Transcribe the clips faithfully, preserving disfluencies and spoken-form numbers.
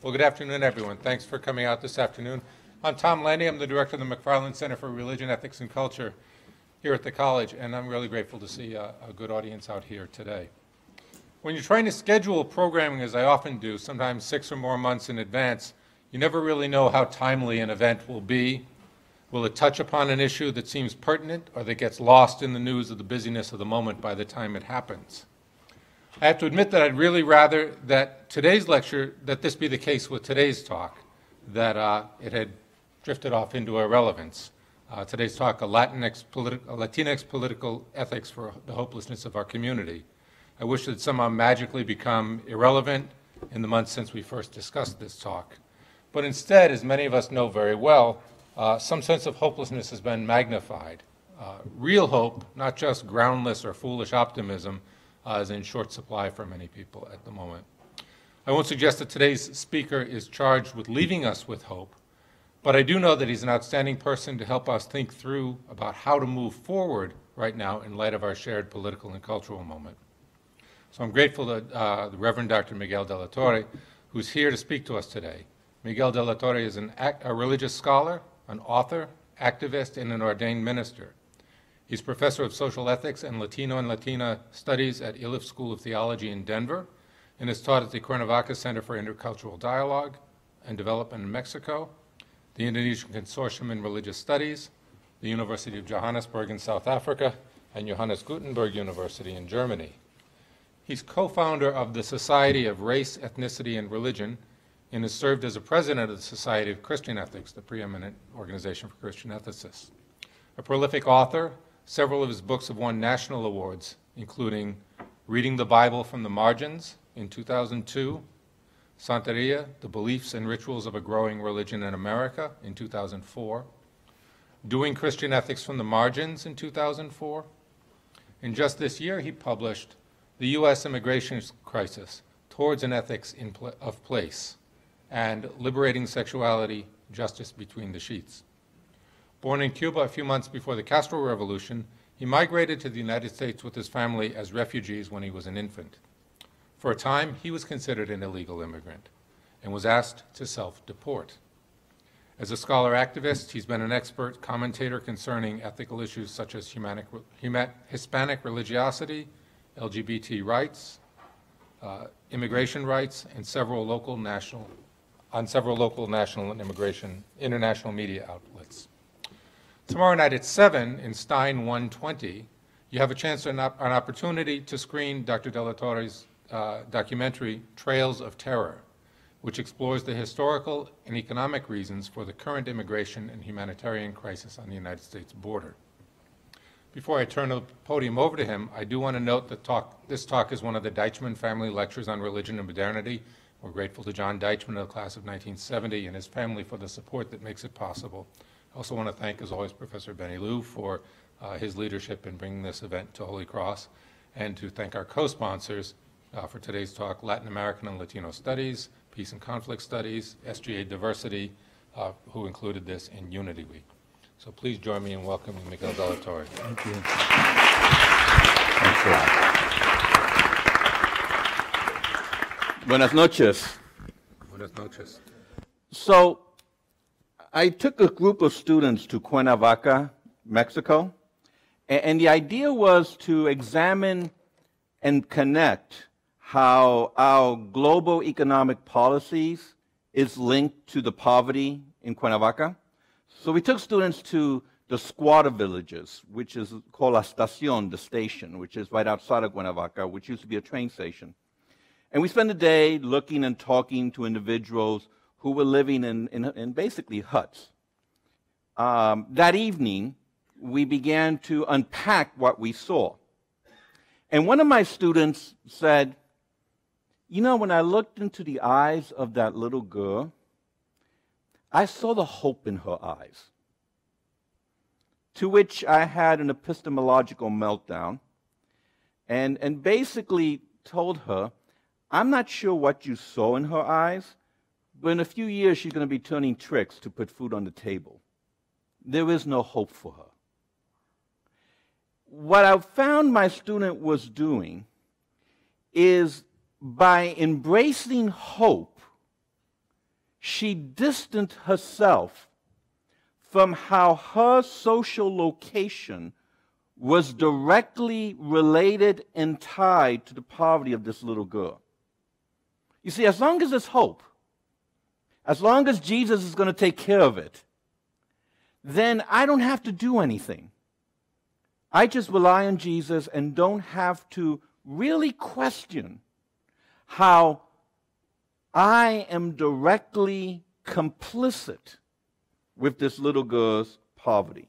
Well, good afternoon, everyone. Thanks for coming out this afternoon. I'm Tom Landy. I'm the director of the McFarland Center for Religion, Ethics, and Culture here at the college, and I'm really grateful to see a, a good audience out here today. When you're trying to schedule programming, as I often do, sometimes six or more months in advance, you never really know how timely an event will be. Will it touch upon an issue that seems pertinent or that gets lost in the news of the busyness of the moment by the time it happens? I have to admit that I'd really rather that today's lecture, that this be the case with today's talk, that uh, it had drifted off into irrelevance. Uh, today's talk, a Latinx, politi a Latinx Political Ethics for the Hopelessness of Our Community. I wish it had somehow magically become irrelevant in the months since we first discussed this talk. But instead, as many of us know very well, uh, some sense of hopelessness has been magnified. Uh, real hope, not just groundless or foolish optimism, Uh, is in short supply for many people at the moment. I won't suggest that today's speaker is charged with leaving us with hope, but I do know that he's an outstanding person to help us think through about how to move forward right now in light of our shared political and cultural moment. So I'm grateful to uh, the Reverend Doctor Miguel De La Torre, who's here to speak to us today. Miguel De La Torre is an act, a religious scholar, an author, activist, and an ordained minister. He's professor of social ethics and Latino and Latina studies at Iliff School of Theology in Denver, and is taught at the Cuernavaca Center for Intercultural Dialogue and Development in Mexico, the Indonesian Consortium in Religious Studies, the University of Johannesburg in South Africa, and Johannes Gutenberg University in Germany. He's co-founder of the Society of Race, Ethnicity, and Religion, and has served as a president of the Society of Christian Ethics, the preeminent organization for Christian ethicists. A prolific author, several of his books have won national awards, including Reading the Bible from the Margins in two thousand two, Santeria, the Beliefs and Rituals of a Growing Religion in America in two thousand four, Doing Christian Ethics from the Margins in two thousand four, and just this year he published The U S Immigration Crisis Towards an Ethics of Place and Liberating Sexuality, Justice Between the Sheets. Born in Cuba a few months before the Castro Revolution, he migrated to the United States with his family as refugees when he was an infant. For a time, he was considered an illegal immigrant and was asked to self-deport. As a scholar activist, he's been an expert commentator concerning ethical issues such as Hispanic religiosity, L G B T rights, uh, immigration rights, and several local national, on several local national and immigration, international media outlets. Tomorrow night at seven in Stein one twenty, you have a chance and an opportunity to screen Doctor De La Torre's uh, documentary, Trails of Terror, which explores the historical and economic reasons for the current immigration and humanitarian crisis on the United States border. Before I turn the podium over to him, I do want to note that talk, this talk is one of the Deitchman Family Lectures on Religion and Modernity. We're grateful to John Deitchman of the class of nineteen seventy and his family for the support that makes it possible. I also want to thank, as always, Professor Benny Liu for uh, his leadership in bringing this event to Holy Cross, and to thank our co-sponsors uh, for today's talk, Latin American and Latino Studies, Peace and Conflict Studies, S G A Diversity, uh, who included this in Unity Week. So please join me in welcoming Miguel De La Torre. Thank you. Thanks a lot. Buenas noches. Buenas noches. So, I took a group of students to Cuernavaca, Mexico, and the idea was to examine and connect how our global economic policies is linked to the poverty in Cuernavaca. So we took students to the squatter villages, which is called La Estación, the station, which is right outside of Cuernavaca, which used to be a train station. And we spent the day looking and talking to individuals who were living in, in, in basically huts. Um, that evening, we began to unpack what we saw. And one of my students said, you know, when I looked into the eyes of that little girl, I saw the hope in her eyes. To which I had an epistemological meltdown and, and basically told her, I'm not sure what you saw in her eyes, but in a few years, she's going to be turning tricks to put food on the table. There is no hope for her. What I found my student was doing is by embracing hope, she distanced herself from how her social location was directly related and tied to the poverty of this little girl. You see, as long as there's hope, as long as Jesus is going to take care of it, then I don't have to do anything. I just rely on Jesus and don't have to really question how I am directly complicit with this little girl's poverty.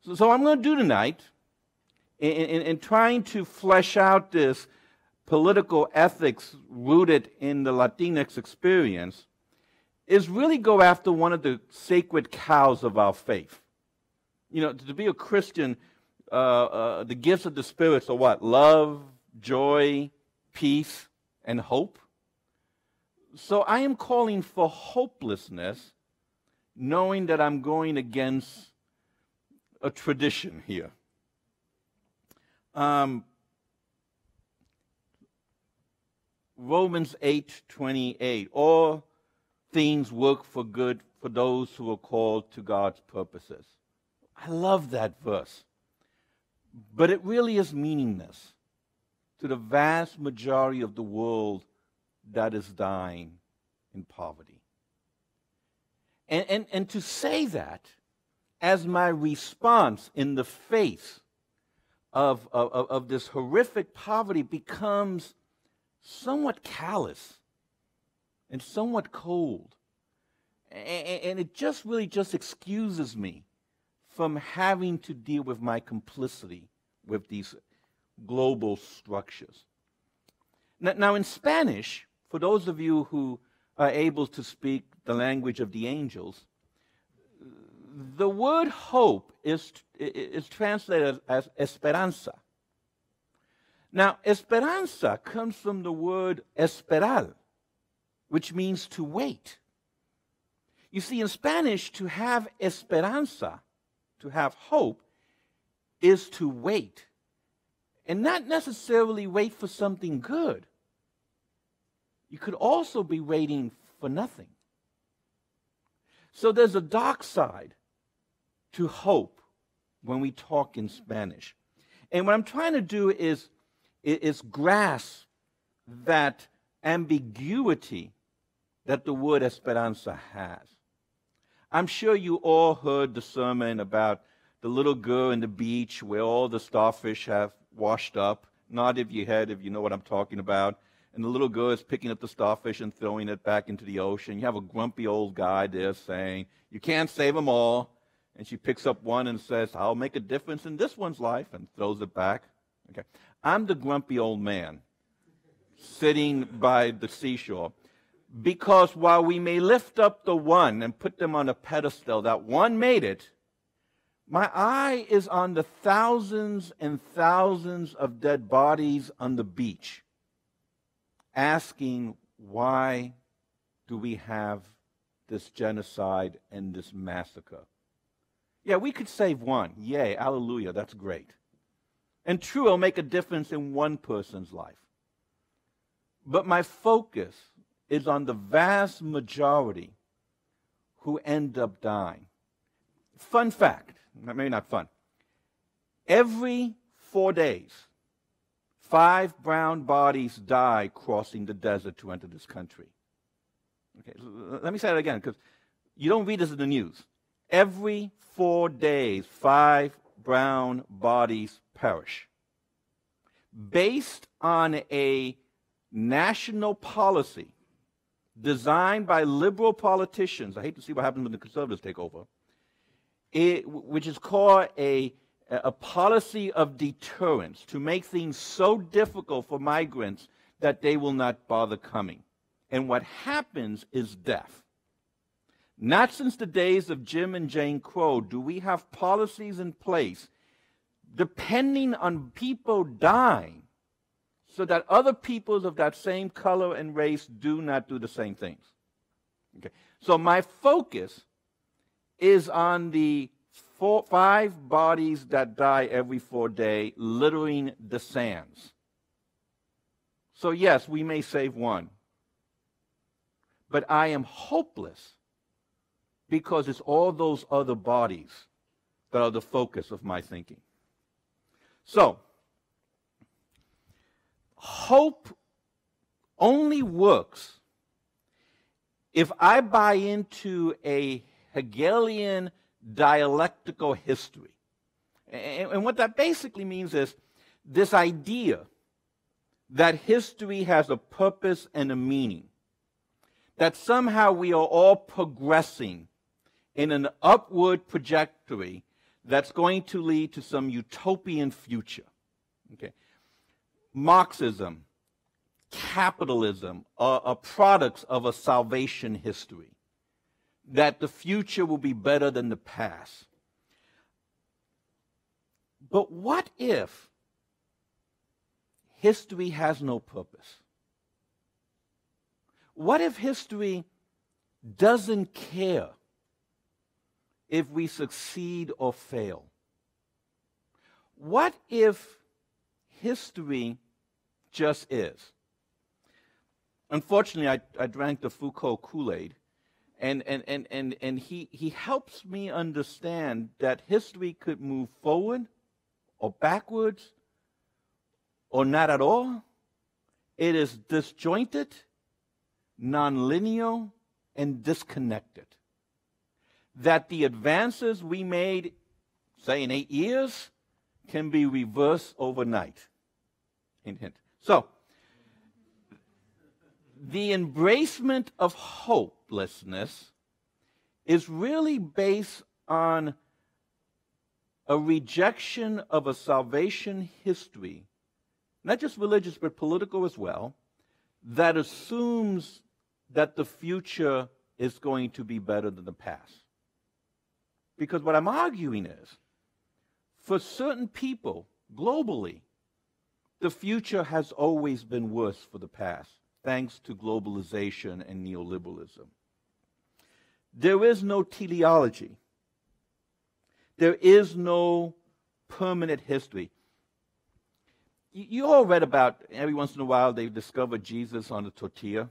So, so I'm going to do tonight, in, in, in trying to flesh out this political ethics rooted in the Latinx experience, is really go after one of the sacred cows of our faith. You know, to be a Christian, uh, uh, the gifts of the spirits are what? Love, joy, peace, and hope. So I am calling for hopelessness, knowing that I'm going against a tradition here. Um, Romans eight twenty-eight, all things work for good for those who are called to God's purposes. I love that verse, but it really is meaningless to the vast majority of the world that is dying in poverty. And, and, and to say that as my response in the face of, of, of this horrific poverty becomes somewhat callous and somewhat cold. And, and it just really just excuses me from having to deal with my complicity with these global structures. Now, now in Spanish, for those of you who are able to speak the language of the angels, the word hope is, is translated as esperanza. Now, esperanza comes from the word esperar, which means to wait. You see, in Spanish, to have esperanza, to have hope, is to wait. And not necessarily wait for something good. You could also be waiting for nothing. So there's a dark side to hope when we talk in Spanish. And what I'm trying to do is, is grasp that ambiguity that the word esperanza has. I'm sure you all heard the sermon about the little girl in the beach where all the starfish have washed up. Nod if you head if you know what I'm talking about. And the little girl is picking up the starfish and throwing it back into the ocean. You have a grumpy old guy there saying, you can't save them all. And she picks up one and says, I'll make a difference in this one's life, and throws it back. Okay. I'm the grumpy old man sitting by the seashore. Because while we may lift up the one and put them on a pedestal, that one made it, my eye is on the thousands and thousands of dead bodies on the beach, asking, why do we have this genocide and this massacre? Yeah, we could save one. Yay, hallelujah, that's great. And true, it'll make a difference in one person's life. But my focus is on the vast majority who end up dying. Fun fact, maybe not fun, every four days, five brown bodies die crossing the desert to enter this country. Okay, let me say that again, because you don't read this in the news. Every four days, five brown bodies perish. Based on a national policy designed by liberal politicians, I hate to see what happens when the conservatives take over, it, which is called a, a policy of deterrence, to make things so difficult for migrants that they will not bother coming. And what happens is death. Not since the days of Jim and Jane Crow do we have policies in place depending on people dying so that other peoples of that same color and race do not do the same things. Okay. So my focus is on the four, five bodies that die every four days littering the sands. So yes, we may save one, but I am hopeless because it's all those other bodies that are the focus of my thinking. So, hope only works if I buy into a Hegelian dialectical history. And, and what that basically means is this idea that history has a purpose and a meaning, that somehow we are all progressing in an upward trajectory that's going to lead to some utopian future. Okay? Marxism, capitalism are, are products of a salvation history, that the future will be better than the past. But what if history has no purpose? What if history doesn't care if we succeed or fail? What if history just is? Unfortunately, I, I drank the Foucault Kool-Aid, and, and, and, and, and he, he helps me understand that history could move forward or backwards or not at all. It is disjointed, nonlinear, and disconnected. That the advances we made, say, in eight years can be reversed overnight. Hint, hint. So, the embracement of hopelessness is really based on a rejection of a salvation history, not just religious, but political as well, that assumes that the future is going to be better than the past. Because what I'm arguing is, for certain people globally, the future has always been worse for the past, thanks to globalization and neoliberalism. There is no teleology. There is no permanent history. You all read about, every once in a while, they discover Jesus on a tortilla,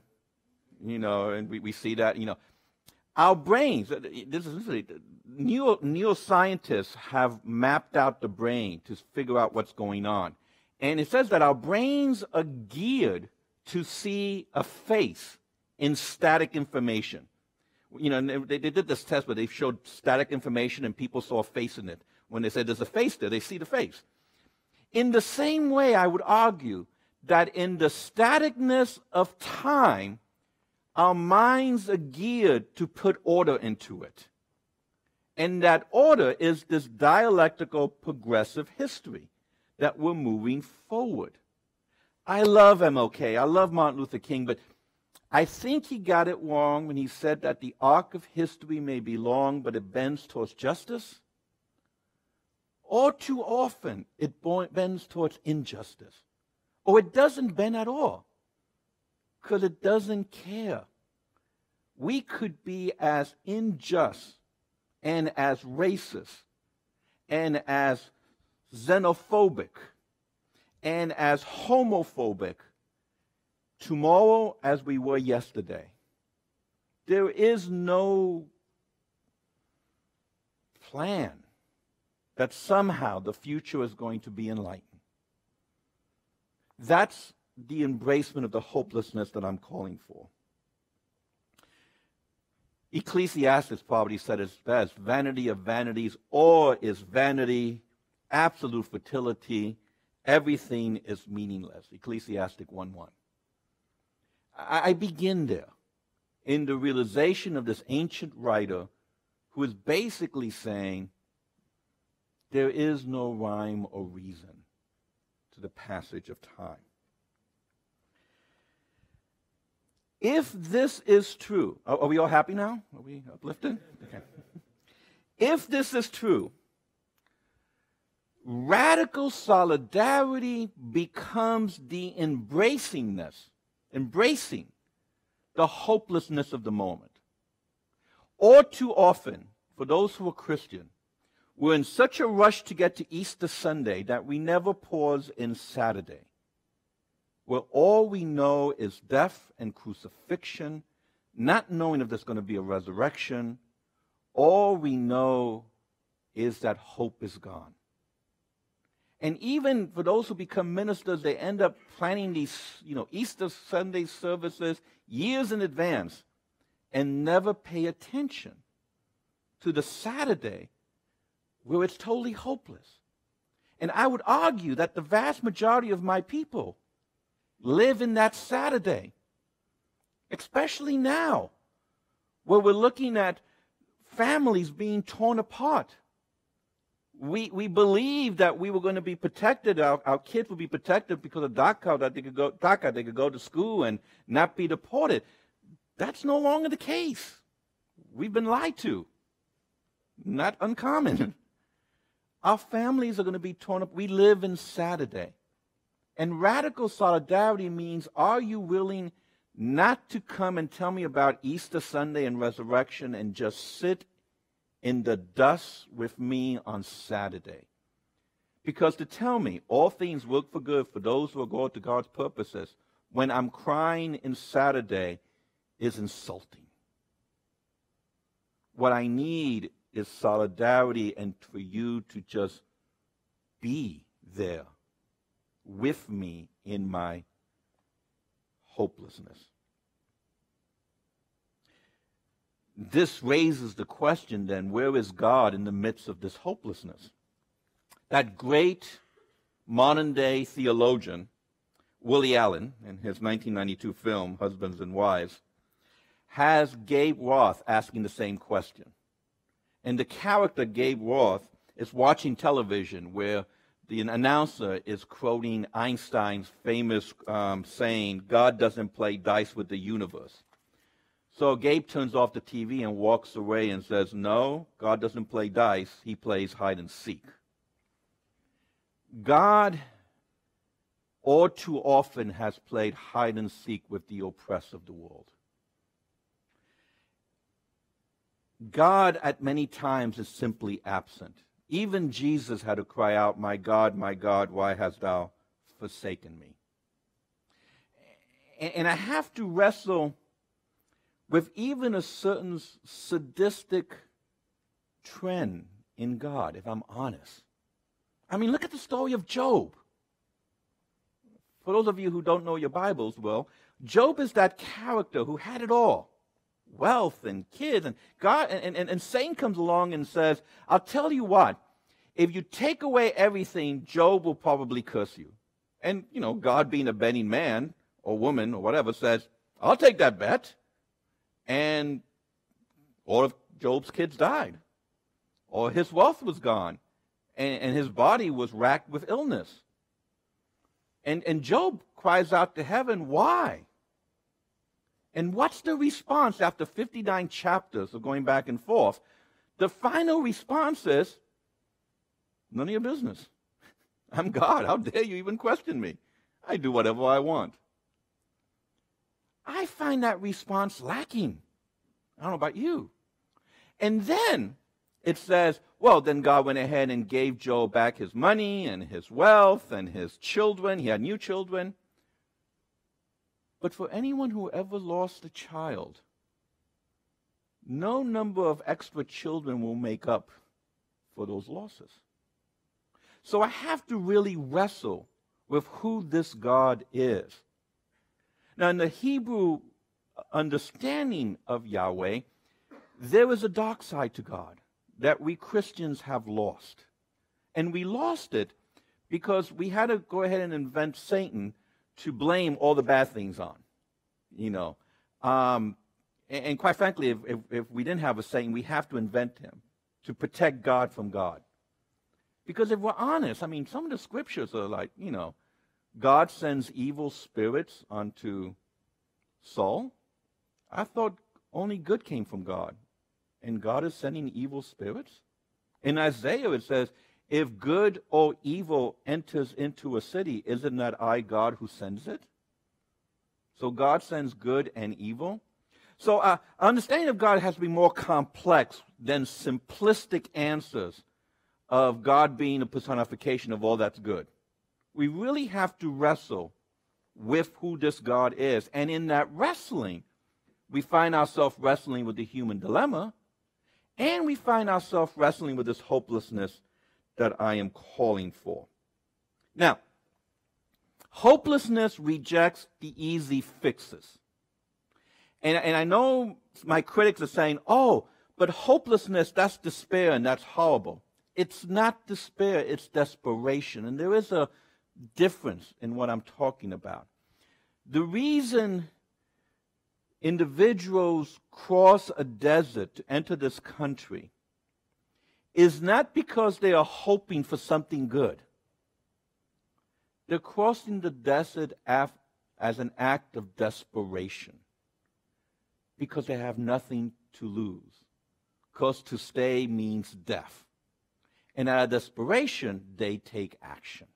you know, and we, we see that, you know. Our brains, this is neo, neuroscientists have mapped out the brain to figure out what's going on. And it says that our brains are geared to see a face in static information. You know, they, they did this test where they showed static information and people saw a face in it. When they said there's a face there, they see the face. In the same way, I would argue that in the staticness of time, our minds are geared to put order into it. And that order is this dialectical progressive history that we're moving forward. I love M L K, I love Martin Luther King, but I think he got it wrong when he said that the arc of history may be long, but it bends towards justice. All too often, it bends towards injustice. Or it doesn't bend at all, because it doesn't care. We could be as unjust and as racist and as xenophobic and as homophobic tomorrow as we were yesterday. There is no plan that somehow the future is going to be enlightened. That's the embracement of the hopelessness that I'm calling for. Ecclesiastes probably said it best, vanity of vanities, all is vanity, absolute fertility, everything is meaningless. Ecclesiastes one one. I, I begin there in the realization of this ancient writer who is basically saying there is no rhyme or reason to the passage of time. If this is true, are, are we all happy now? Are we uplifted? Okay. If this is true, radical solidarity becomes the embracingness, embracing the hopelessness of the moment. All too often, for those who are Christian, we're in such a rush to get to Easter Sunday that we never pause in Saturday, where all we know is death and crucifixion, not knowing if there's going to be a resurrection. All we know is that hope is gone. And even for those who become ministers, they end up planning these, you know, Easter Sunday services years in advance and never pay attention to the Saturday where it's totally hopeless. And I would argue that the vast majority of my people live in that Saturday, especially now, where we're looking at families being torn apart. We, we believed that we were going to be protected, our, our kids would be protected because of DACA, that they could go, DACA, they could go to school and not be deported. That's no longer the case. We've been lied to. Not uncommon. Our families are going to be torn up. We live in Saturday. And radical solidarity means, are you willing not to come and tell me about Easter Sunday and resurrection and just sit in the dust with me on Saturday? Because to tell me all things work for good for those who are called to God's purposes when I'm crying in Saturday is insulting. What I need is solidarity and for you to just be there with me in my hopelessness. This raises the question then, where is God in the midst of this hopelessness? That great modern-day theologian, Willie Allen, in his nineteen ninety-two film, Husbands and Wives, has Gabe Roth asking the same question. And the character, Gabe Roth, is watching television where the announcer is quoting Einstein's famous um, saying, God doesn't play dice with the universe. So Gabe turns off the T V and walks away and says, no, God doesn't play dice, he plays hide and seek. God all too often has played hide and seek with the oppressed of the world. God at many times is simply absent. Even Jesus had to cry out, my God, my God, why hast thou forsaken me? And, and I have to wrestle with even a certain sadistic trend in God, if I'm honest. I mean, look at the story of Job. For those of you who don't know your Bibles well, Job is that character who had it all. Wealth and kids and God, and, and, and Satan comes along and says, I'll tell you what, if you take away everything, Job will probably curse you. And, you know, God being a betting man or woman or whatever says, I'll take that bet. And all of Job's kids died. Or his wealth was gone. And, and his body was racked with illness. And, and Job cries out to heaven, why? And what's the response after fifty-nine chapters of going back and forth? The final response is, none of your business. I'm God. How dare you even question me? I do whatever I want. I find that response lacking. I don't know about you. And then it says, well, then God went ahead and gave Job back his money and his wealth and his children. He had new children. But for anyone who ever lost a child, no number of extra children will make up for those losses. So I have to really wrestle with who this God is. Now, in the Hebrew understanding of Yahweh, there is a dark side to God that we Christians have lost. And we lost it because we had to go ahead and invent Satan to blame all the bad things on, you know. Um, and, and quite frankly, if, if, if we didn't have a Satan, we have to invent him to protect God from God. Because if we're honest, I mean, some of the scriptures are like, you know, God sends evil spirits unto Saul. I thought only good came from God. And God is sending evil spirits? In Isaiah it says, if good or evil enters into a city, isn't that I, God, who sends it? So God sends good and evil. So our understanding of God has to be more complex than simplistic answers of God being a personification of all that's good. We really have to wrestle with who this God is. And in that wrestling, we find ourselves wrestling with the human dilemma, and we find ourselves wrestling with this hopelessness that I am calling for. Now, hopelessness rejects the easy fixes. And, and I know my critics are saying, oh, but hopelessness, that's despair, and that's horrible. It's not despair, it's desperation. And there is a difference in what I'm talking about. The reason individuals cross a desert to enter this country is not because they are hoping for something good. They're crossing the desert as an act of desperation because they have nothing to lose, because to stay means death. And out of desperation, they take action.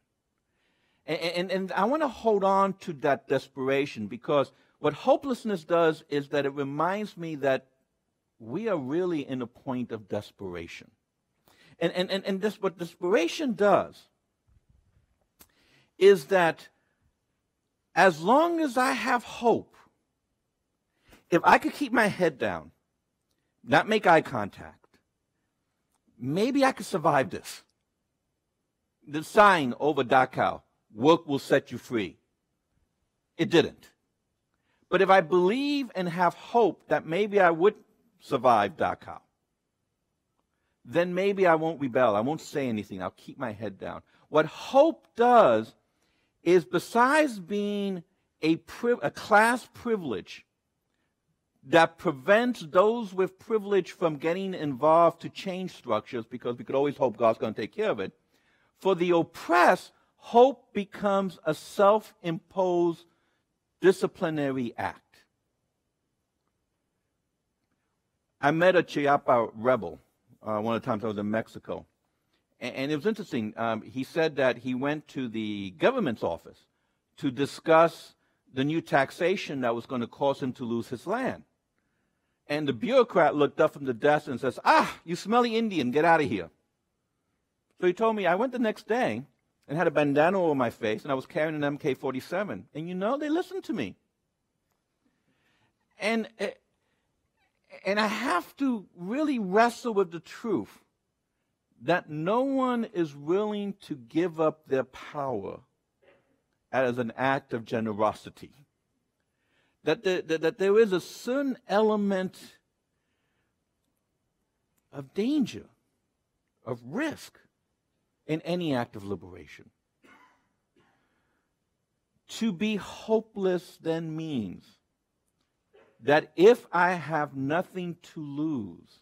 And, and, and I want to hold on to that desperation, because what hopelessness does is that it reminds me that we are really in a point of desperation. And, and, and, and this, what desperation does is that as long as I have hope, if I could keep my head down, not make eye contact, maybe I could survive this. The sign over Dachau, work will set you free. It didn't. But if I believe and have hope that maybe I would survive Dachau, then maybe I won't rebel. I won't say anything. I'll keep my head down. What hope does is, besides being a, priv a class privilege that prevents those with privilege from getting involved to change structures, because we could always hope God's going to take care of it, for the oppressed, hope becomes a self-imposed disciplinary act. I met a Chiapa rebel uh, one of the times I was in Mexico. And it was interesting. Um, he said that he went to the government's office to discuss the new taxation that was going to cause him to lose his land. And the bureaucrat looked up from the desk and says, ah, you smelly Indian, get out of here. So he told me, I went the next day and had a bandana over my face, and I was carrying an M K forty-seven. And you know, they listened to me. And, and I have to really wrestle with the truth that no one is willing to give up their power as an act of generosity. That there, that there is a certain element of danger, of risk, in any act of liberation. To be hopeless then means that if I have nothing to lose,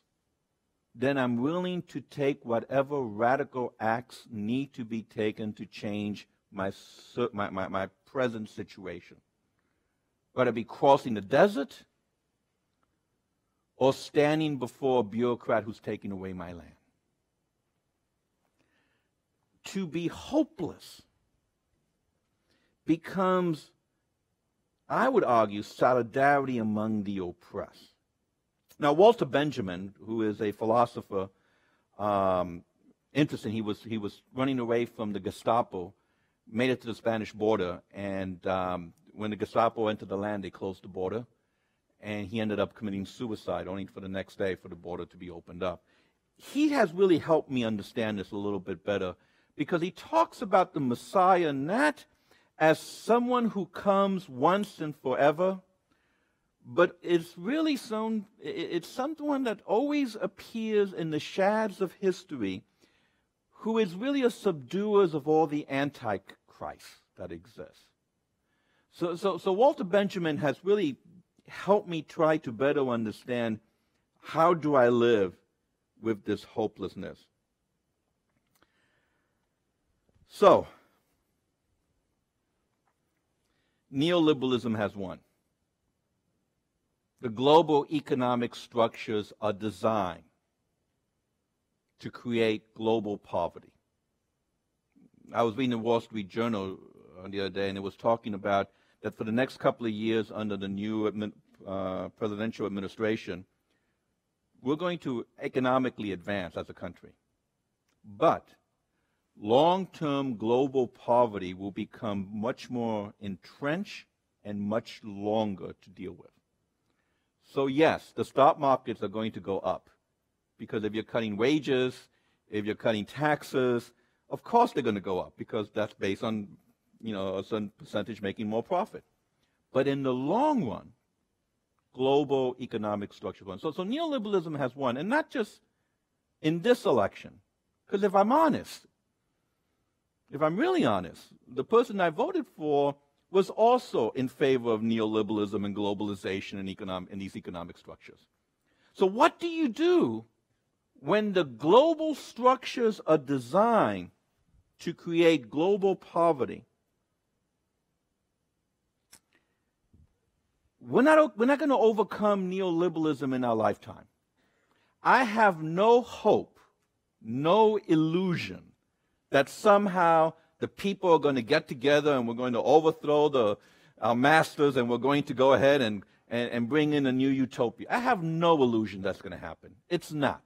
then I'm willing to take whatever radical acts need to be taken to change my, my, my, my present situation. Whether it be crossing the desert or standing before a bureaucrat who's taking away my land. To be hopeless becomes, I would argue, solidarity among the oppressed. Now, Walter Benjamin, who is a philosopher, um, interesting, he was, he was running away from the Gestapo, made it to the Spanish border, and um, when the Gestapo entered the land, they closed the border, and he ended up committing suicide, only for the next day for the border to be opened up. He has really helped me understand this a little bit better, because he talks about the Messiah not as someone who comes once and forever, but it's really some, it's someone that always appears in the shadows of history, who is really a subduer of all the antichrists that exist. So, so, so Walter Benjamin has really helped me try to better understand, how do I live with this hopelessness? So, neoliberalism has won. The global economic structures are designed to create global poverty. I was reading the Wall Street Journal the other day, and it was talking about that for the next couple of years under the new uh, presidential administration, we're going to economically advance as a country. But long-term global poverty will become much more entrenched and much longer to deal with. So yes, the stock markets are going to go up, because if you're cutting wages, if you're cutting taxes, of course they're going to go up, because that's based on, you know, a certain percentage making more profit. But in the long run, global economic structure. So, so neoliberalism has won, and not just in this election. Because if I'm honest, if I'm really honest, the person I voted for was also in favor of neoliberalism and globalization and, economic, and these economic structures. So what do you do when the global structures are designed to create global poverty? We're not, we're not going to overcome neoliberalism in our lifetime. I have no hope, no illusion that somehow the people are going to get together and we're going to overthrow the, our masters, and we're going to go ahead and, and, and bring in a new utopia. I have no illusion that's going to happen. It's not.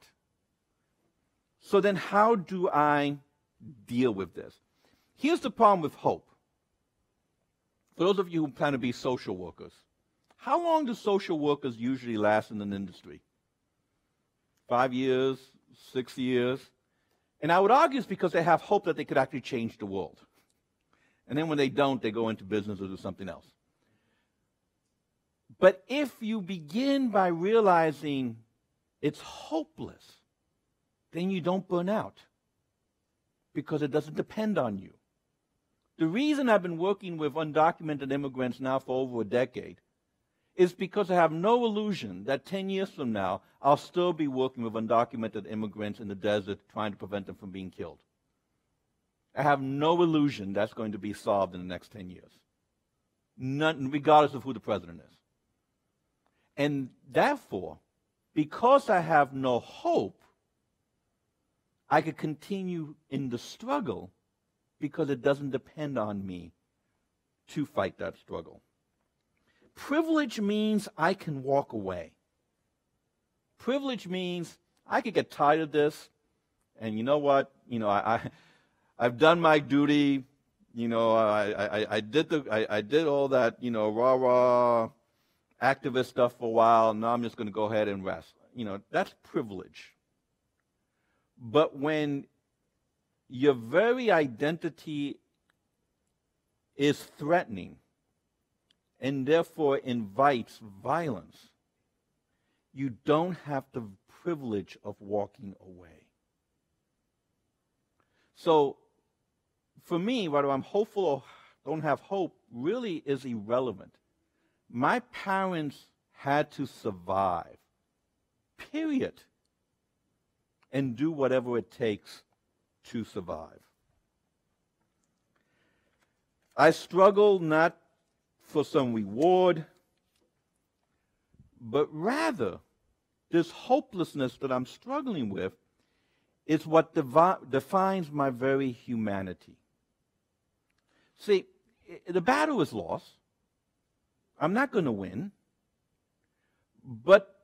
So then how do I deal with this? Here's the problem with hope. For those of you who plan to be social workers, how long do social workers usually last in an industry? Five years, six years. And I would argue it's because they have hope that they could actually change the world. And then when they don't, they go into business or do something else. But if you begin by realizing it's hopeless, then you don't burn out, because it doesn't depend on you. The reason I've been working with undocumented immigrants now for over a decade is because I have no illusion that ten years from now, I'll still be working with undocumented immigrants in the desert trying to prevent them from being killed. I have no illusion that's going to be solved in the next ten years, none, regardless of who the president is. And therefore, because I have no hope, I could continue in the struggle because it doesn't depend on me to fight that struggle. Privilege means I can walk away. Privilege means I could get tired of this, and you know what? You know, I, I I've done my duty. You know, I, I, I did the I, I did all that, you know, rah rah activist stuff for a while. Now I'm just going to go ahead and rest. You know, that's privilege. But when your very identity is threatening, and therefore invites violence, you don't have the privilege of walking away. So for me, whether I'm hopeful or don't have hope really is irrelevant. My parents had to survive, period, and do whatever it takes to survive. I struggle not for some reward, but rather this hopelessness that I'm struggling with is what devi defines my very humanity. See, the battle is lost. I'm not going to win, but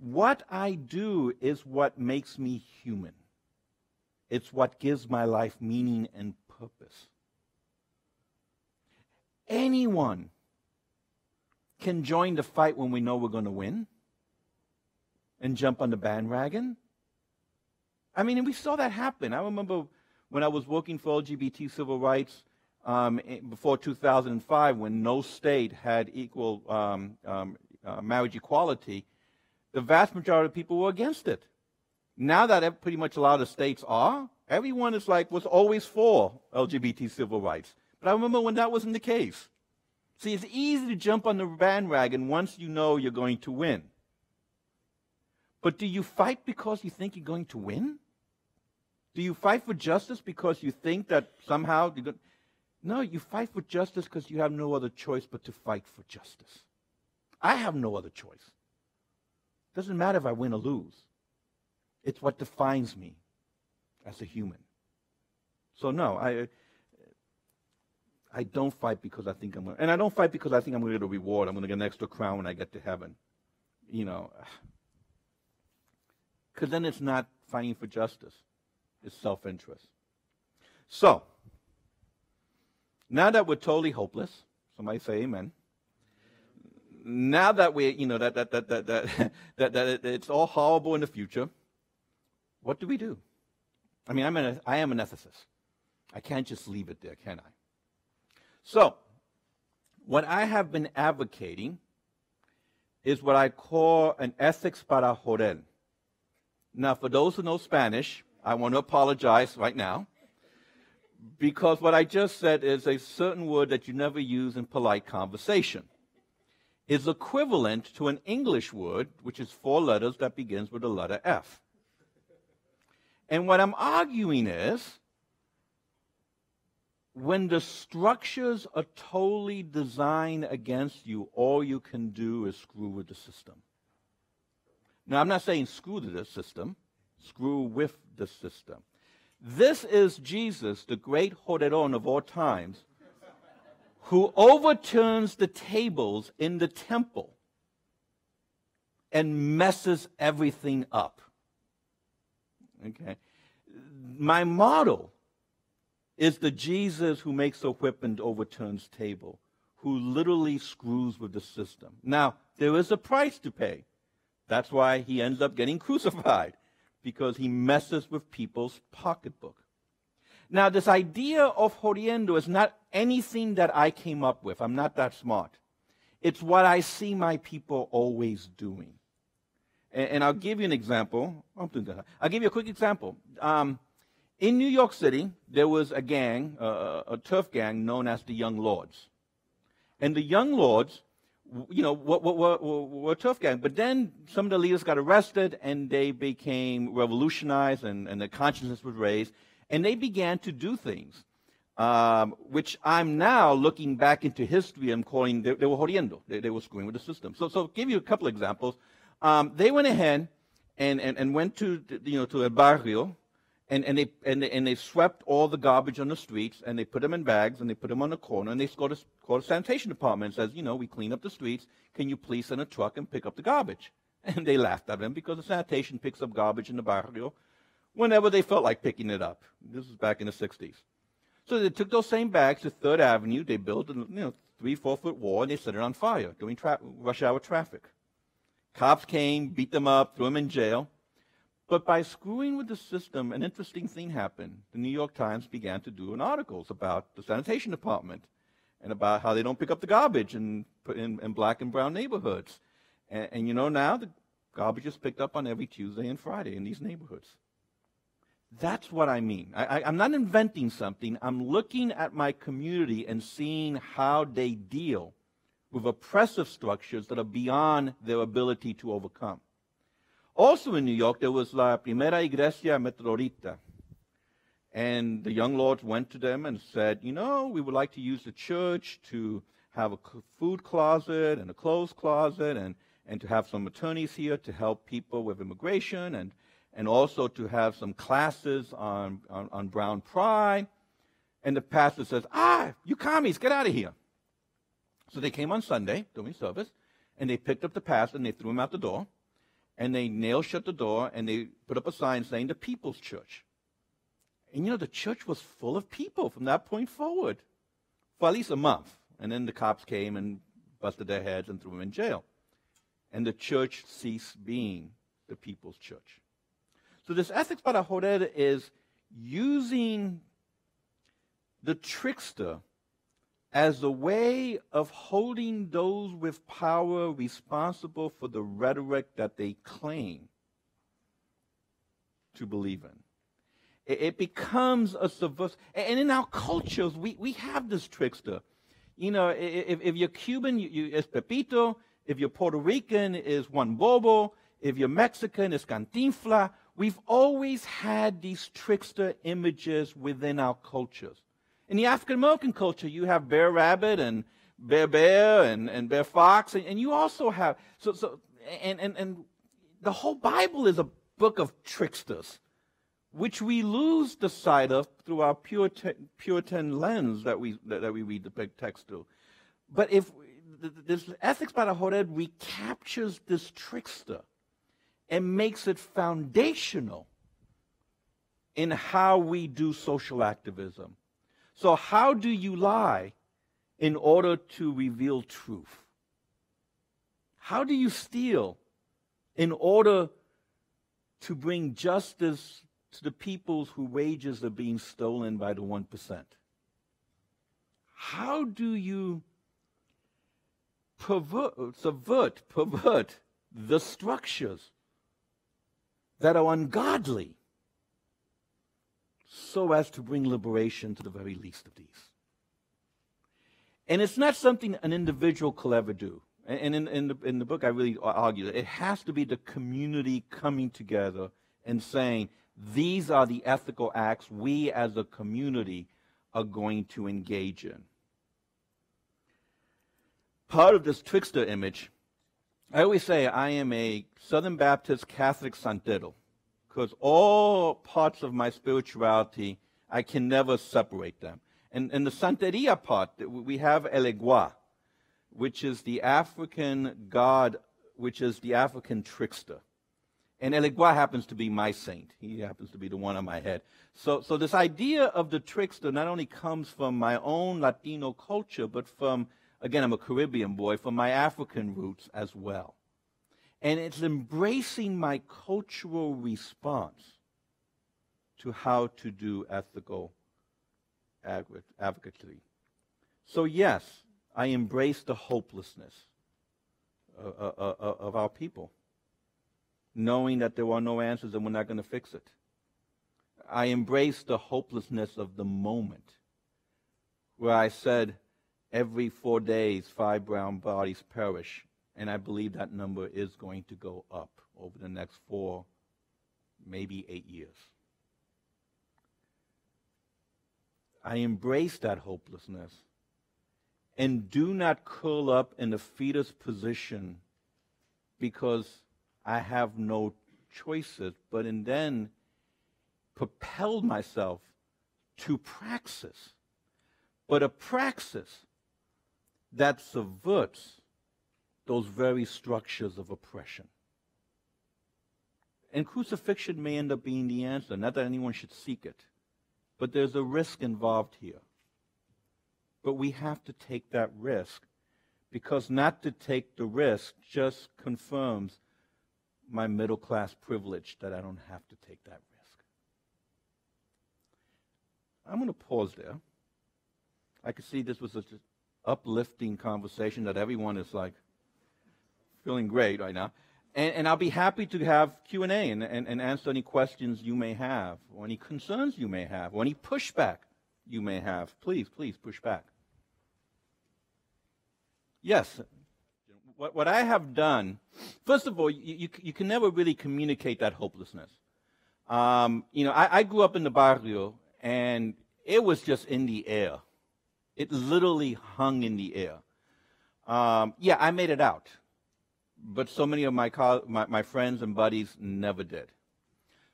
what I do is what makes me human. It's what gives my life meaning and purpose. Anyone can join the fight when we know we're going to win and jump on the bandwagon. I mean, and we saw that happen. I remember when I was working for L G B T civil rights um, before two thousand five, when no state had equal um, um, uh, marriage equality, the vast majority of people were against it. Now that pretty much a lot of states are, everyone is like, was always for L G B T civil rights. But I remember when that wasn't the case. See, it's easy to jump on the bandwagon once you know you're going to win. But do you fight because you think you're going to win? Do you fight for justice because you think that somehow you're going to... No, you fight for justice because you have no other choice but to fight for justice. I have no other choice. It doesn't matter if I win or lose. It's what defines me as a human. So no, I... I don't fight because I think I'm going to, and I don't fight because I think I'm going to get a reward. I'm going to get an extra crown when I get to heaven, you know. Because then it's not fighting for justice. It's self-interest. So, now that we're totally hopeless, somebody say amen, now that we, you know, that that that that that, that, that it, it's all horrible in the future, what do we do? I mean, I'm an I am an ethicist. I can't just leave it there, can I? So, what I have been advocating is what I call an ethics para Joven. Now, for those who know Spanish, I want to apologize right now, because what I just said is a certain word that you never use in polite conversation is equivalent to an English word, which is four letters that begins with the letter F. And what I'm arguing is, when the structures are totally designed against you, all you can do is screw with the system. Now, I'm not saying screw to the system, screw with the system. This is Jesus, the great Joderón of all times, who overturns the tables in the temple and messes everything up. Okay. My model is the Jesus who makes a whip and overturns table, who literally screws with the system. Now, there is a price to pay. That's why he ends up getting crucified, because he messes with people's pocketbook. Now, this idea of jodiendo is not anything that I came up with. I'm not that smart. It's what I see my people always doing. And, and I'll give you an example. I'll give you a quick example. Um, in New York City, there was a gang, uh, a turf gang known as the Young Lords. And the Young Lords, you know, were, were, were, were a turf gang. But then some of the leaders got arrested, and they became revolutionized, and, and their consciousness was raised. And they began to do things, um, which I'm now looking back into history, I'm calling, they, they were jodiendo. They, they were screwing with the system. So, so give you a couple of examples. Um, they went ahead and, and, and went to, you know, to El Barrio, and, and, they, and, they, and they swept all the garbage on the streets, and they put them in bags, and they put them on the corner, and they called the sanitation department and says, you know, we clean up the streets. Can you please send a truck and pick up the garbage? And they laughed at them, because the sanitation picks up garbage in the Barrio whenever they felt like picking it up. This was back in the sixties. So they took those same bags to Third Avenue. They built a you know, three, four-foot wall, and they set it on fire during tra rush hour traffic. Cops came, beat them up, threw them in jail. But by screwing with the system, an interesting thing happened. The New York Times began to do an articles about the sanitation department and about how they don't pick up the garbage in, in, in black and brown neighborhoods. And, and, you know, now the garbage is picked up on every Tuesday and Friday in these neighborhoods. That's what I mean. I, I, I'm not inventing something. I'm looking at my community and seeing how they deal with oppressive structures that are beyond their ability to overcome. Also in New York, there was La Primera Iglesia Meteorita. And the Young Lords went to them and said, you know, we would like to use the church to have a food closet and a clothes closet, and, and to have some attorneys here to help people with immigration, and and also to have some classes on, on, on brown pride. And the pastor says, ah, you commies, get out of here. So they came on Sunday doing service, and they picked up the pastor, and they threw him out the door, and they nailed shut the door, and they put up a sign saying the People's Church. And, you know, the church was full of people from that point forward for at least a month. And then the cops came and busted their heads and threw them in jail. And the church ceased being the People's Church. So this ethics para joder is using the trickster as a way of holding those with power responsible for the rhetoric that they claim to believe in. It, it becomes a subversive. And in our cultures, we, we have this trickster. You know, if, if you're Cuban, you, you, it's Pepito. If you're Puerto Rican, it's Juan Bobo. If you're Mexican, it's Cantinfla. We've always had these trickster images within our cultures. In the African-American culture, you have Bear Rabbit and Bear Bear and, and Bear Fox, and, and you also have, so, so and, and, and the whole Bible is a book of tricksters, which we lose the sight of through our Puritan, Puritan lens that we, that, that we read the big text through. But if this ethics para joder recaptures this trickster, and makes it foundational in how we do social activism. So how do you lie in order to reveal truth? How do you steal in order to bring justice to the peoples whose wages are being stolen by the one percent? How do you pervert, subvert, pervert the structures that are ungodly so as to bring liberation to the very least of these? And it's not something an individual could ever do. And in, in, the, in the book, I really argue that it has to be the community coming together and saying, these are the ethical acts we as a community are going to engage in. Part of this trickster image, I always say I am a Southern Baptist Catholic santero, because all parts of my spirituality, I can never separate them. And, and the Santeria part, we have Elegua, which is the African god, which is the African trickster. And Elegua happens to be my saint. He happens to be the one on my head. So, so this idea of the trickster not only comes from my own Latino culture, but from, again, I'm a Caribbean boy, from my African roots as well. And it's embracing my cultural response to how to do ethical advocacy. So yes, I embrace the hopelessness of, of, of our people, knowing that there are no answers and we're not going to fix it. I embraced the hopelessness of the moment where I said, every four days, five brown bodies perish, and I believe that number is going to go up over the next four, maybe eight years. I embrace that hopelessness and do not curl up in the fetus position because I have no choices, but and then propelled myself to praxis, but a praxis that subverts those very structures of oppression. And crucifixion may end up being the answer, not that anyone should seek it, but there's a risk involved here. But we have to take that risk, because not to take the risk just confirms my middle-class privilege that I don't have to take that risk. I'm going to pause there. I could see this was such an uplifting conversation that everyone is like feeling great right now. And, and I'll be happy to have Q and A and, and, and answer any questions you may have, or any concerns you may have, or any pushback you may have. Please, please push back. Yes. What, what I have done, first of all, you, you, you can never really communicate that hopelessness. Um, you know, I, I grew up in the barrio, and it was just in the air. It literally hung in the air. Um, yeah, I made it out, but so many of my, my, my friends and buddies never did.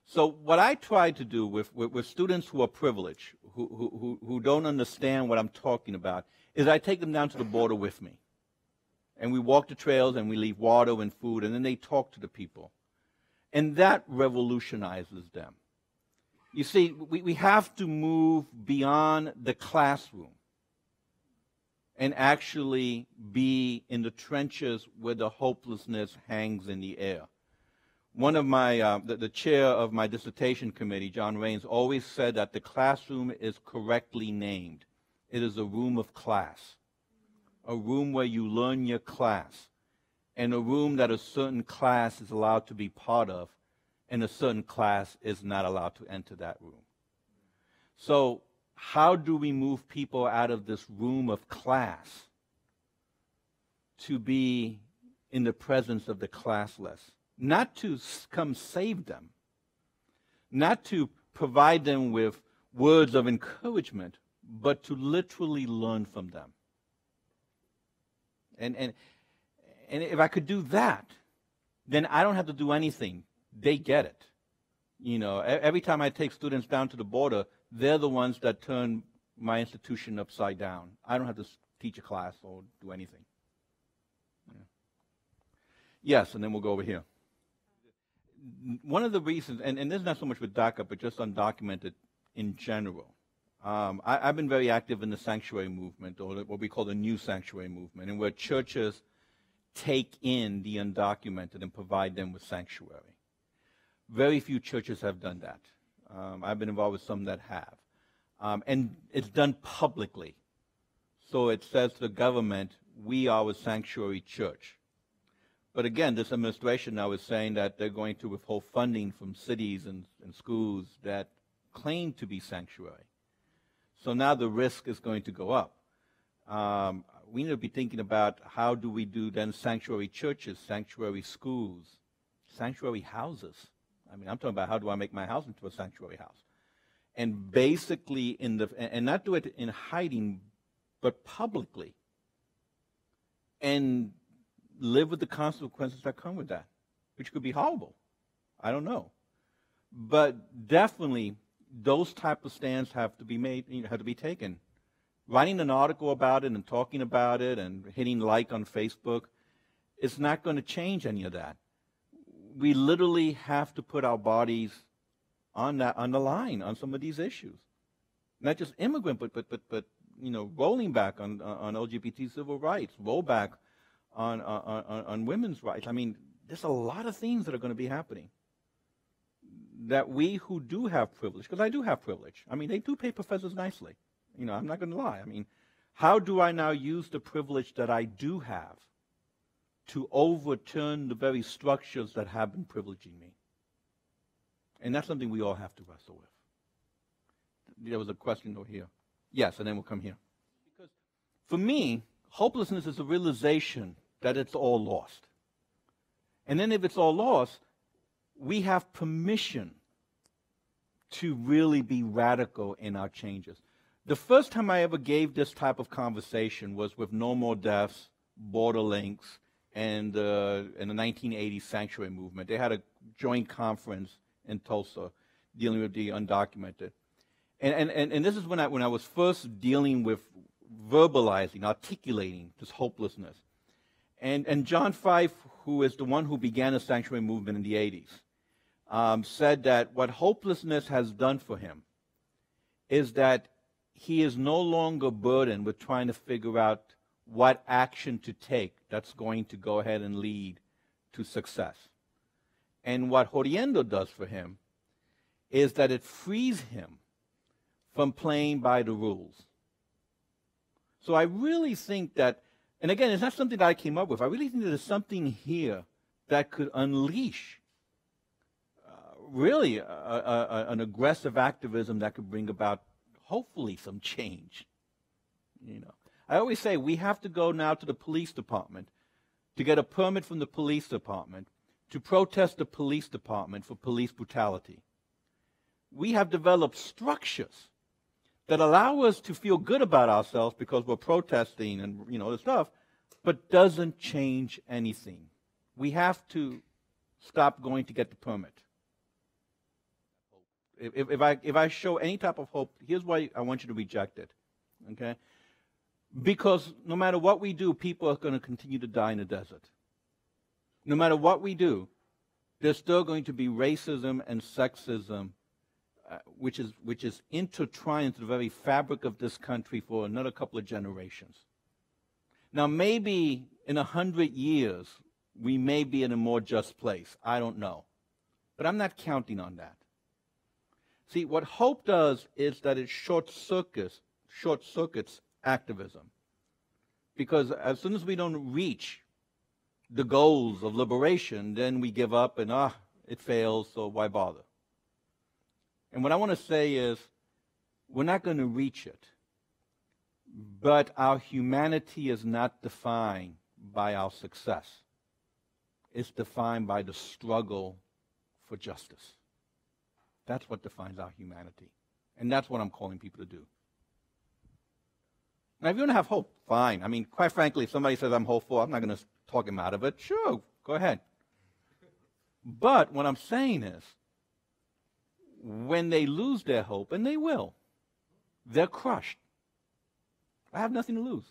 So what I try to do with, with, with students who are privileged, who, who, who don't understand what I'm talking about, is I take them down to the border with me. And we walk the trails, and we leave water and food, and then they talk to the people. And that revolutionizes them. You see, we, we have to move beyond the classroom and actually be in the trenches where the hopelessness hangs in the air. One of my, uh, the, the chair of my dissertation committee, John Raines, always said that the classroom is correctly named. It is a room of class. A room where you learn your class, and a room that a certain class is allowed to be part of, and a certain class is not allowed to enter that room. So how do we move people out of this room of class to be in the presence of the classless? Not to come save them, not to provide them with words of encouragement, but to literally learn from them. And, and, and if I could do that, then I don't have to do anything. They get it. You know, every time I take students down to the border, they're the ones that turn my institution upside down. I don't have to teach a class or do anything. Yeah. Yes, and then we'll go over here. One of the reasons, and, and this is not so much with DACA, but just undocumented in general. Um, I, I've been very active in the sanctuary movement, or what we call the new sanctuary movement, and where churches take in the undocumented and provide them with sanctuary. Very few churches have done that. Um, I've been involved with some that have. Um, and it's done publicly. So it says to the government, we are a sanctuary church. But again, this administration now is saying that they're going to withhold funding from cities and, and schools that claim to be sanctuary. So now the risk is going to go up. Um, we need to be thinking about how do we do then sanctuary churches, sanctuary schools, sanctuary houses. I mean, I'm talking about how do I make my house into a sanctuary house? And basically, in the and not do it in hiding, but publicly. And live with the consequences that come with that, which could be horrible. I don't know. But definitely, those type of stands have to be made, you know, have to be taken. Writing an article about it and talking about it and hitting like on Facebook, it's not going to change any of that. We literally have to put our bodies on that, on the line on some of these issues, not just immigrant, but but but but you know, rolling back on on L G B T civil rights, roll back on on on women's rights. I mean, there's a lot of things that are going to be happening that we who do have privilege, because I do have privilege. I mean, they do pay professors nicely. You know, I'm not going to lie. I mean, how do I now use the privilege that I do have to overturn the very structures that have been privileging me? And that's something we all have to wrestle with. There was a question over here. Yes, and then we'll come here. Because for me, hopelessness is a realization that it's all lost. And then if it's all lost, we have permission to really be radical in our changes. The first time I ever gave this type of conversation was with No More Deaths, Border Links, and uh, in the nineteen eighties Sanctuary Movement. They had a joint conference in Tulsa dealing with the undocumented. And, and, and, and this is when I, when I was first dealing with verbalizing, articulating this hopelessness. And, and John Fife, who is the one who began the Sanctuary Movement in the eighties, um, said that what hopelessness has done for him is that he is no longer burdened with trying to figure out what action to take that's going to go ahead and lead to success. And what Jodiendo does for him is that it frees him from playing by the rules. So I really think that, and again, it's not something that I came up with. I really think that there's something here that could unleash uh, really a, a, a, an aggressive activism that could bring about hopefully some change. You know, I always say we have to go now to the police department to get a permit from the police department to protest the police department for police brutality. We have developed structures that allow us to feel good about ourselves because we're protesting and, you know, the stuff, but doesn't change anything. We have to stop going to get the permit. If, if, I, if I show any type of hope, here's why I want you to reject it, okay? Because no matter what we do, people are going to continue to die in the desert. No matter what we do, there's still going to be racism and sexism, uh, which is, which is intertwined into the very fabric of this country for another couple of generations. Now, maybe in a hundred years, we may be in a more just place. I don't know. But I'm not counting on that. See, what hope does is that it short circuits, short circuits activism. Because as soon as we don't reach the goals of liberation, then we give up and, ah, it fails, so why bother? And what I want to say is we're not going to reach it, but our humanity is not defined by our success. It's defined by the struggle for justice. That's what defines our humanity. And that's what I'm calling people to do. Now, if you don't have hope, fine. I mean, quite frankly, if somebody says I'm hopeful, I'm not going to talk him out of it. Sure, go ahead. But what I'm saying is, when they lose their hope, and they will, they're crushed. I have nothing to lose.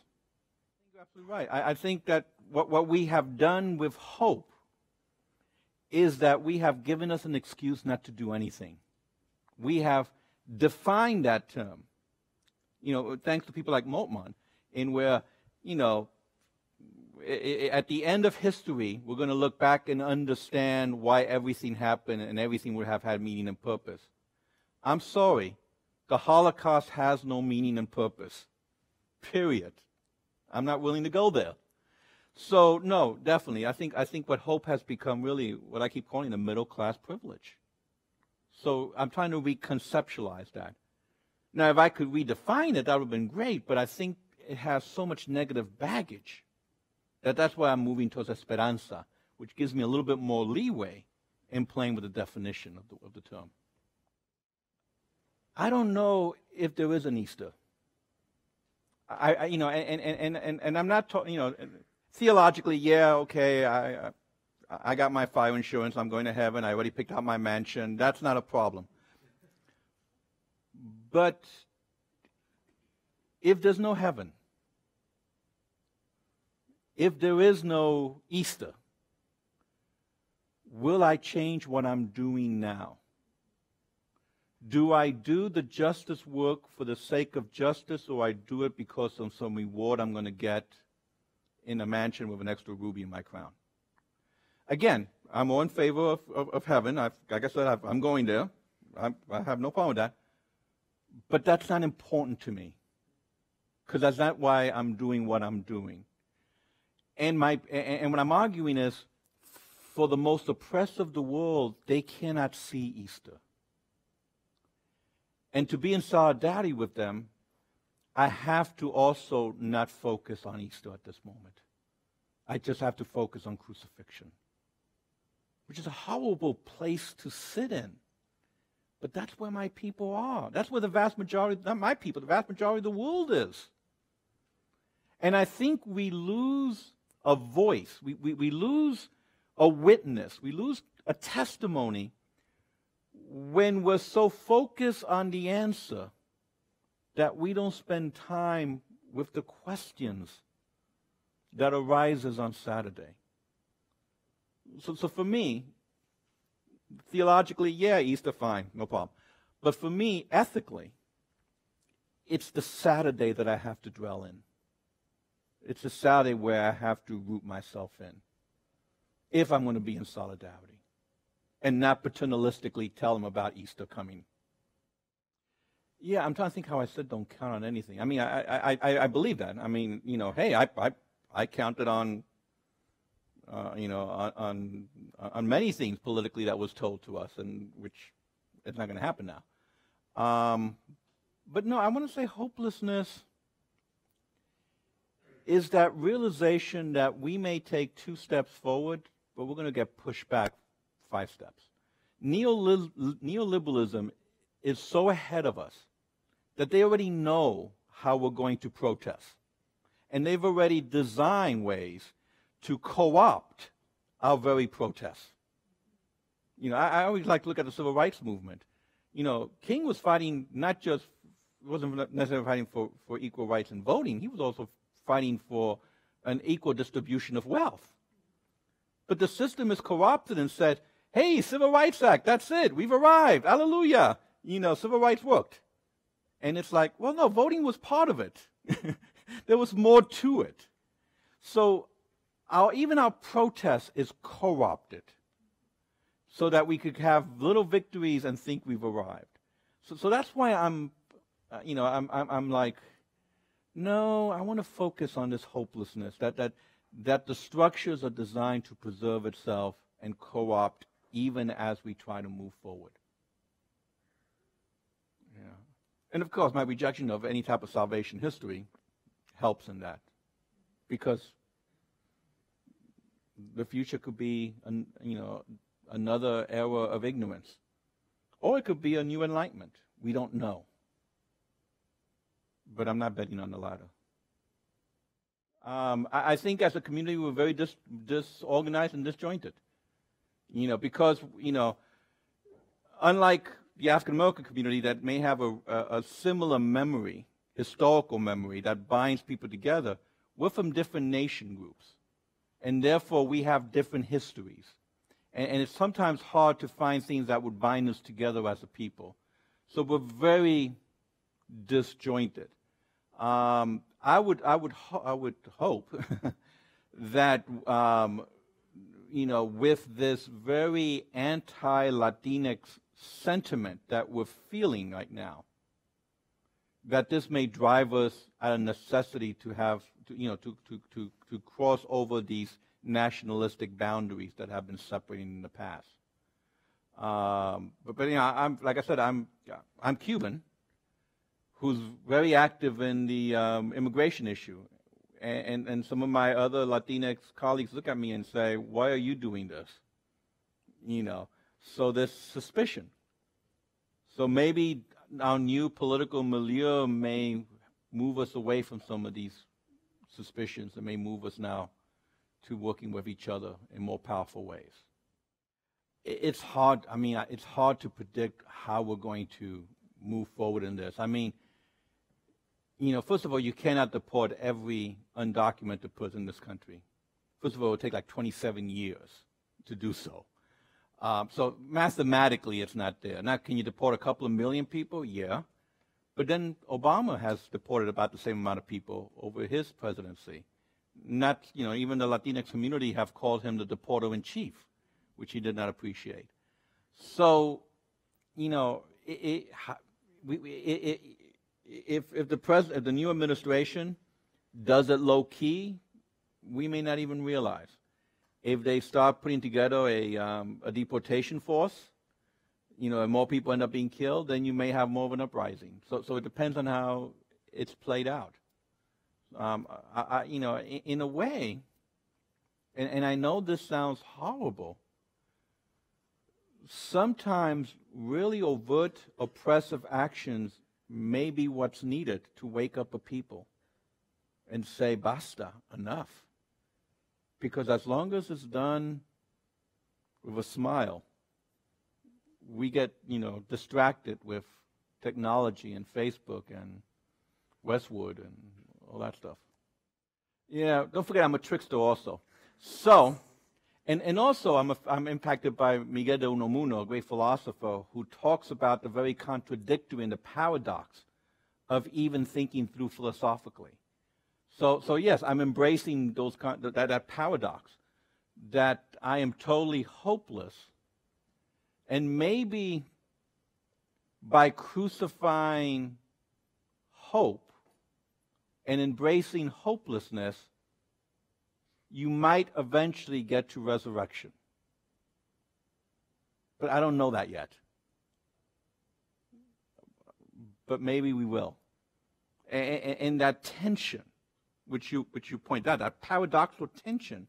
You're absolutely right. I, I think that what, what we have done with hope is that we have given us an excuse not to do anything. We have defined that term, you know, thanks to people like Moltmann, in where, you know, at the end of history, we're going to look back and understand why everything happened and everything would have had meaning and purpose. I'm sorry, the Holocaust has no meaning and purpose, period. I'm not willing to go there. So, no, definitely, I think, I think what hope has become really what I keep calling the middle-class privilege. So I'm trying to reconceptualize that. Now, if I could redefine it, that would have been great, but I think it has so much negative baggage that that's why I'm moving towards esperanza, which gives me a little bit more leeway in playing with the definition of the, of the term. I don't know if there is an Easter. I, I you know, and, and, and, and I'm not talking, you know, theologically, yeah, okay, I, I, I got my fire insurance, I'm going to heaven, I already picked out my mansion, that's not a problem. But if there's no heaven, if there is no Easter, will I change what I'm doing now? Do I do the justice work for the sake of justice, or I do it because of some reward I'm going to get in a mansion with an extra ruby in my crown? Again, I'm all in favor of, of, of heaven. I've, like I said, I've, I'm going there. I'm, I have no problem with that. But that's not important to me, because that's not why I'm doing what I'm doing. And, my, and, and what I'm arguing is, for the most oppressed of the world, they cannot see Easter. And to be in solidarity with them, I have to also not focus on Easter at this moment. I just have to focus on crucifixion, which is a horrible place to sit in. But that's where my people are. That's where the vast majority, not my people, the vast majority of the world is. And I think we lose a voice. We, we, we lose a witness. We lose a testimony when we're so focused on the answer that we don't spend time with the questions that arises on Saturday. So, so for me, theologically, yeah, Easter, fine, no problem. But for me, ethically, it's the Saturday that I have to dwell in. It's the Saturday where I have to root myself in, if I'm going to be in solidarity, and not paternalistically tell them about Easter coming. Yeah, I'm trying to think how I said don't count on anything. I mean, I I, I, I believe that. I mean, you know, hey, I I, I counted on, uh, you know, on, on on many things politically that was told to us, and which it's not going to happen now. Um, but no, I want to say hopelessness is that realization that we may take two steps forward, but we're going to get pushed back five steps. Neoliber- neoliberalism is so ahead of us that they already know how we're going to protest. And they've already designed ways to co-opt our very protests. You know, I, I always like to look at the civil rights movement. You know, King was fighting not just, wasn't necessarily fighting for, for equal rights in voting, he was also fighting for an equal distribution of wealth. But the system is co-opted and said, hey, Civil Rights Act, that's it, we've arrived, hallelujah. You know, civil rights worked. And it's like, well, no, voting was part of it. There was more to it. So our, even our protest is co-opted so that we could have little victories and think we've arrived. So, so that's why I'm, uh, you know, I'm, I'm, I'm like, no, I want to focus on this hopelessness, that, that, that the structures are designed to preserve itself and co-opt even as we try to move forward. Yeah. And of course, my rejection of any type of salvation history helps in that, because the future could be an, you know, another era of ignorance, or it could be a new enlightenment. We don't know. But I'm not betting on the latter. Um, I, I think as a community we're very dis disorganized and disjointed. You know, because, you know, unlike the African-American community that may have a, a, a similar memory, historical memory, that binds people together, we're from different nation groups. And therefore we have different histories. And, and it's sometimes hard to find things that would bind us together as a people. So we're very disjointed. Um, I would, I would, ho I would hope that, um, you know, with this very anti-Latinx sentiment that we're feeling right now, that this may drive us at a necessity to have, to, you know, to, to, to, to cross over these nationalistic boundaries that have been separating in the past. Um, but, but, you know, I'm, like I said, I'm, I'm Cuban, who's very active in the um, immigration issue. And, and, and some of my other Latinx colleagues look at me and say, why are you doing this? You know, so there's suspicion. So maybe our new political milieu may move us away from some of these suspicions and may move us now to working with each other in more powerful ways. It's hard, I mean, it's hard to predict how we're going to move forward in this. I mean, you know, first of all, you cannot deport every undocumented person in this country. First of all, it would take like twenty-seven years to do so. Um, so mathematically, it's not there. Now, can you deport a couple of million people? Yeah. But then Obama has deported about the same amount of people over his presidency. Not, you know, even the Latinx community have called him the deporter-in-chief, which he did not appreciate. So, you know, it, it, we, we, it, it If, if, the pres if the new administration does it low-key, we may not even realize. If they start putting together a, um, a deportation force, you know, and more people end up being killed, then you may have more of an uprising. So, so it depends on how it's played out. Um, I, I, you know, in, in a way, and, and I know this sounds horrible, sometimes really overt oppressive actions may be what's needed to wake up a people and say, basta, enough. Because as long as it's done with a smile, we get, you know, distracted with technology and Facebook and Westwood and all that stuff. Yeah, don't forget I'm a trickster also. So, and, and also I'm, a, I'm impacted by Miguel de Unamuno, a great philosopher, who talks about the very contradictory and the paradox of even thinking through philosophically. So, so yes, I'm embracing those con that, that paradox, that I am totally hopeless, and maybe by crucifying hope and embracing hopelessness, you might eventually get to resurrection. But I don't know that yet. But maybe we will. And, and that tension, which you, which you point out, that paradoxical tension,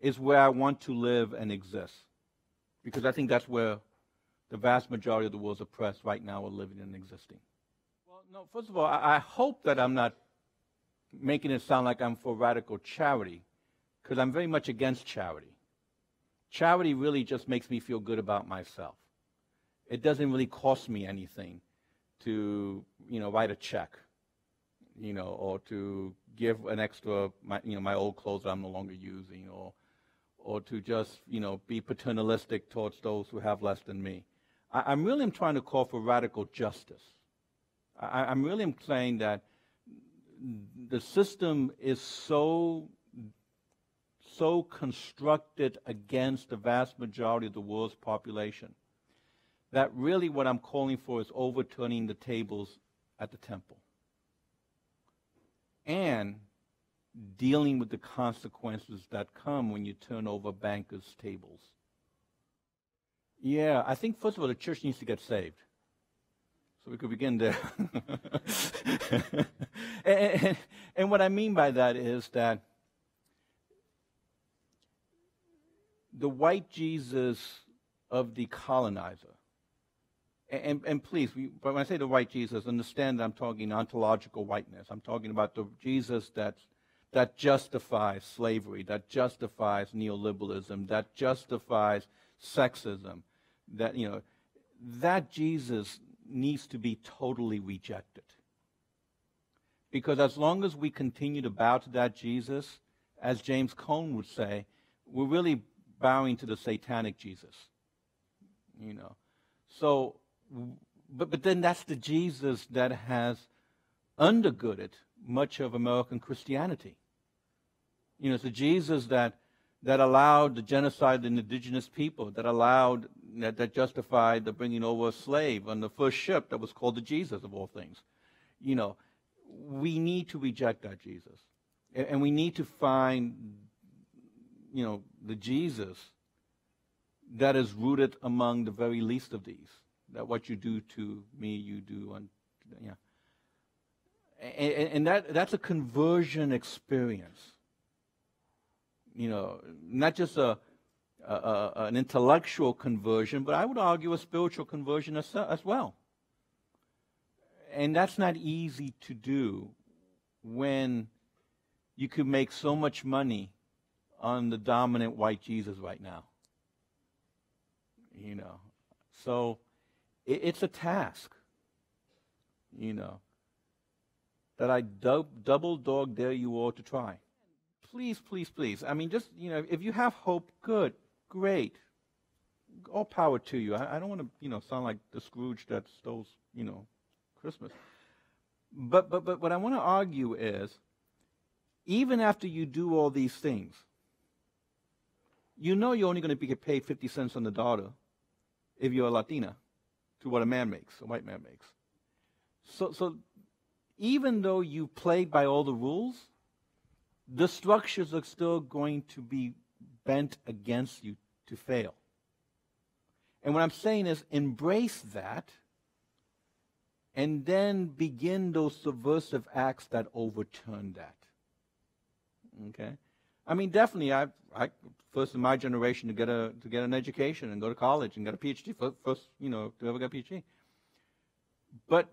is where I want to live and exist. Because I think that's where the vast majority of the world's oppressed right now are living and existing. Well, no, first of all, I, I hope that I'm not making it sound like I'm for radical charity, because I'm very much against charity. Charity really just makes me feel good about myself. It doesn't really cost me anything to, you know, write a check, you know, or to give an extra, my, you know, my old clothes that I'm no longer using, or, or to just, you know, be paternalistic towards those who have less than me. I, I'm really am trying to call for radical justice. I, I'm really am saying that the system is so, so constructed against the vast majority of the world's population that really what I'm calling for is overturning the tables at the temple and dealing with the consequences that come when you turn over bankers' tables. Yeah, I think, first of all, the church needs to get saved. So we could begin there. and, and, and what I mean by that is that the white Jesus of the colonizer, and, and please, we, when I say the white Jesus, understand that I'm talking ontological whiteness. I'm talking about the Jesus that, that justifies slavery, that justifies neoliberalism, that justifies sexism, that, you know, that Jesus needs to be totally rejected. Because as long as we continue to bow to that Jesus, as James Cone would say, we're really bowing to the satanic Jesus. You know, so, but, but then that's the Jesus that has undergirded much of American Christianity. You know, it's the Jesus that that allowed the genocide of indigenous people, that allowed, that, that justified the bringing over a slave on the first ship that was called the Jesus of all things. You know, we need to reject that Jesus. And, and we need to find, you know, the Jesus that is rooted among the very least of these. That what you do to me, you do on, yeah. And, and that, that's a conversion experience. You know, not just a, a, a, an intellectual conversion, but I would argue a spiritual conversion as, as well. And that's not easy to do when you could make so much money on the dominant white Jesus right now. You know, so it, it's a task, you know, that I do double dog dare you all to try. Please, please, please. I mean, just, you know, if you have hope, good, great. All power to you. I, I don't want to, you know, sound like the Scrooge that stole, you know, Christmas. But, but, but what I want to argue is, even after you do all these things, you know you're only going to get paid fifty cents on the dollar if you're a Latina to what a man makes, a white man makes. So, so even though you play by all the rules, the structures are still going to be bent against you to fail. And what I'm saying is embrace that and then begin those subversive acts that overturn that. Okay? I mean, definitely, I, I first in my generation to get, a, to get an education and go to college and get a P H D, first, first you know, to ever get a P H D. But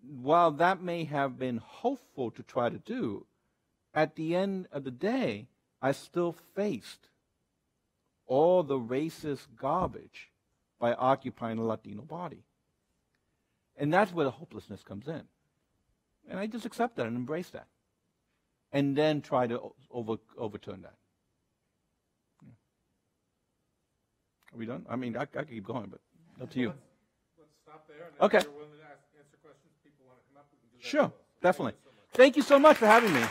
while that may have been hopeful to try to do, at the end of the day, I still faced all the racist garbage by occupying the Latino body. And that's where the hopelessness comes in. And I just accept that and embrace that. And then try to over, overturn that. Yeah. Are we done? I mean, I, I could keep going, but up to you. Let's, let's stop there. And okay. If you're willing to ask, answer questions, people want to come up, we can do that. Sure, definitely. Thank you so much for having me.